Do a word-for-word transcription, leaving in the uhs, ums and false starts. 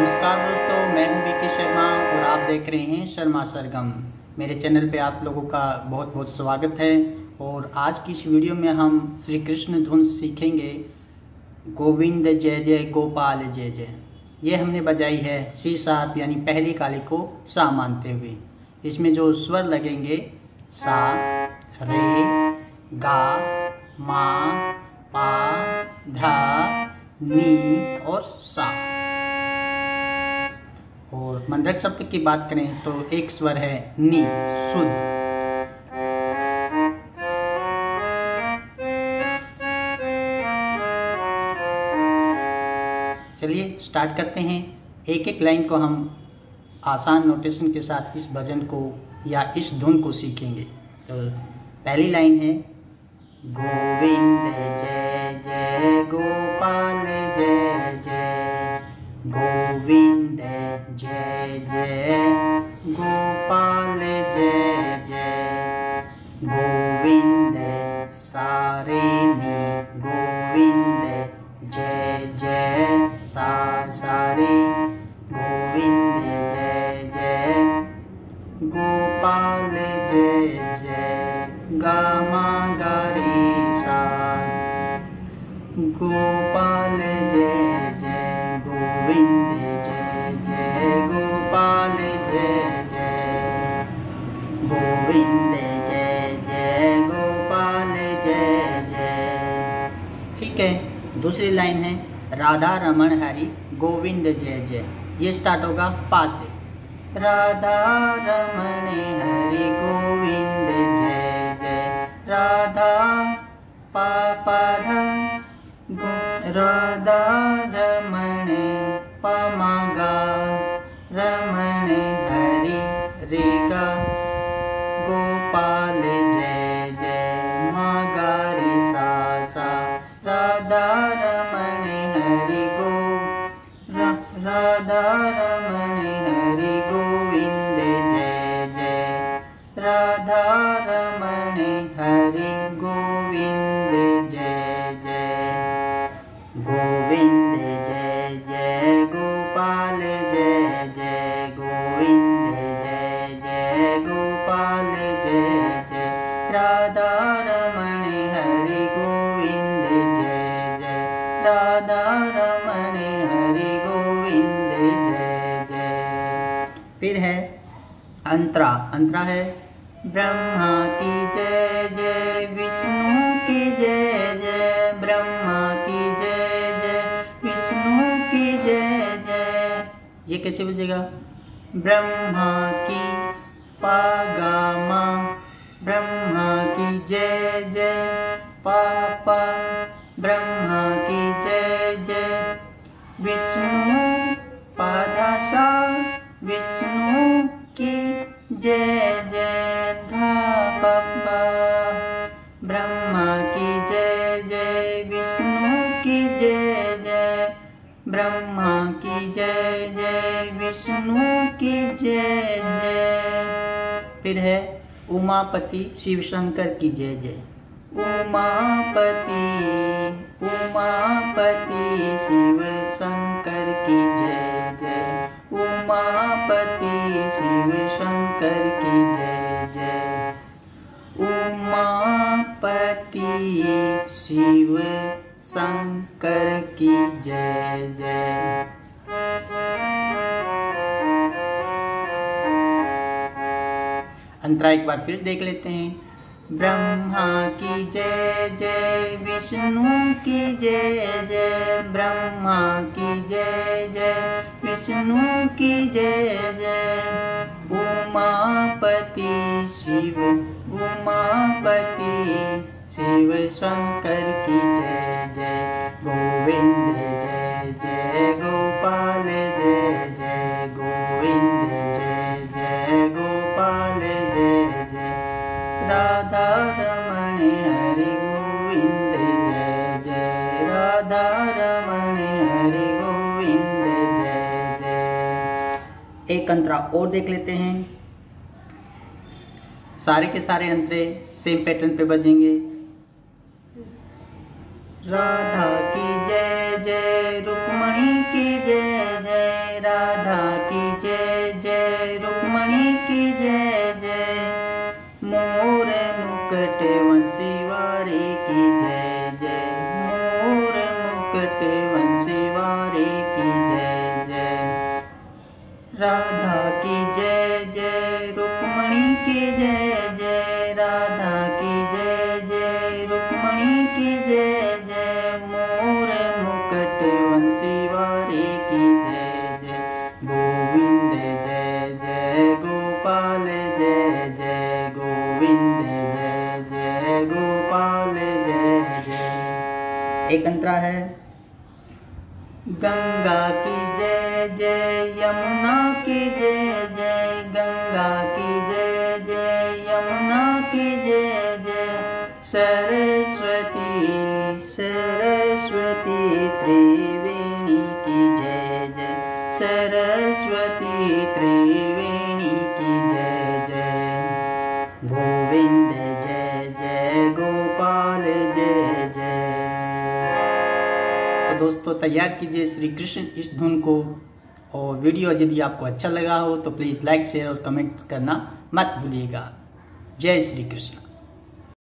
नमस्कार दोस्तों, मैं हूं वी के शर्मा और आप देख रहे हैं शर्मा सरगम। मेरे चैनल पे आप लोगों का बहुत बहुत स्वागत है। और आज की इस वीडियो में हम श्री कृष्ण धुन सीखेंगे। गोविंद जय जय गोपाल जय जय, ये हमने बजाई है सी साहब यानी पहली काली को सा मानते हुए। इसमें जो स्वर लगेंगे सा रे गा मा पा धा नी और सा। और मंत्रक शब्द की बात करें तो एक स्वर है नी शुद्ध, चलिए स्टार्ट करते हैं। एक एक लाइन को हम आसान नोटेशन के साथ इस भजन को या इस धुन को सीखेंगे। तो पहली लाइन है गोविंद जय जय गोपाल जय जय, गोविंद जय जय गोपाल जय जय, गोविंद सारे नी गोविंद जय जय सा सारे, गोविंद जय जय गोपाल जय जय गामा गारी सा, गोपाल जय गोविंद जय जय गोपाल जय जय, गोविंद जय जय गोपाल जय जय। ठीक है, दूसरी लाइन है राधारमण हरि गोविंद जय जय। ये स्टार्ट होगा पा से, राधारमण हरि गोविंद जय जय, राधा पा पा धा राधा रमणे पमा गा रमणे हरि रे गा, गोपाल जय जय मा गा रे सा सा, राधा रमणे हरि गो रा, राधा रमणे हरि गोविंद जय जय, राधा रमणे हरि गोविंद जय, गोविंद जय जय गोपाल जय जय, गोविंद जय जय गोपाल जय जय, राधा रमण हरि गोविंद जय जय, राधा रमण हरि गोविंद जय जय। फिर है अंतरा, अंतरा है ब्रह्मा की जय जय विष्णु की जय जय, ब्रह्मा की जय ये कैसे बजेगा, ब्रह्मा की पागामा ब्रह्मा की जय जय पापा, ब्रह्मा की जय जय विष्णु पादासा, विष्णु की जय जय धा पापा, ब्रह्मा की जय जय विष्णु की जय जय, ब्रह्मा की जय जय विष्णु की जय जय। फिर है उमापति शिव शंकर की जय जय, उमापति उमापति शिव शंकर की जय जय, उमापति शिव शंकर की जय जय, उमापति शिव शंकर की जय जय। अंतरा एक बार फिर देख लेते हैं, ब्रह्मा की जय जय विष्णु की जय जय, ब्रह्मा की जय जय विष्णु की जय जय, उमापति शिव उमापति शिव शंकर की जय जय, गोविंद जय जय गोपाल जय जय, गोविंद जय जय गोपाल जय जय, राधा रमण हरि गोविंद जय जय, राधा रमण हरि गोविंद जय जय। एक अंतरा और देख लेते हैं, सारे के सारे अंतरे सेम पैटर्न पे बजेंगे, राधा की जय जय रुक्मणी की जय जय, जय। एक अंतरा है, गंगा की जय जय यमुना की जय जय, गंगा की जय जय यमुना की जय जय, सरस्वती सरस्वती त्रिवेणी की जय जय, सरस्वती त्रिवेणी की जय जय। गोविंद जय जय गोपाल जय जय। तो दोस्तों तैयार कीजिए श्री कृष्ण इस धुन को, और वीडियो यदि आपको अच्छा लगा हो तो प्लीज़ लाइक शेयर और कमेंट करना मत भूलिएगा। जय श्री कृष्ण।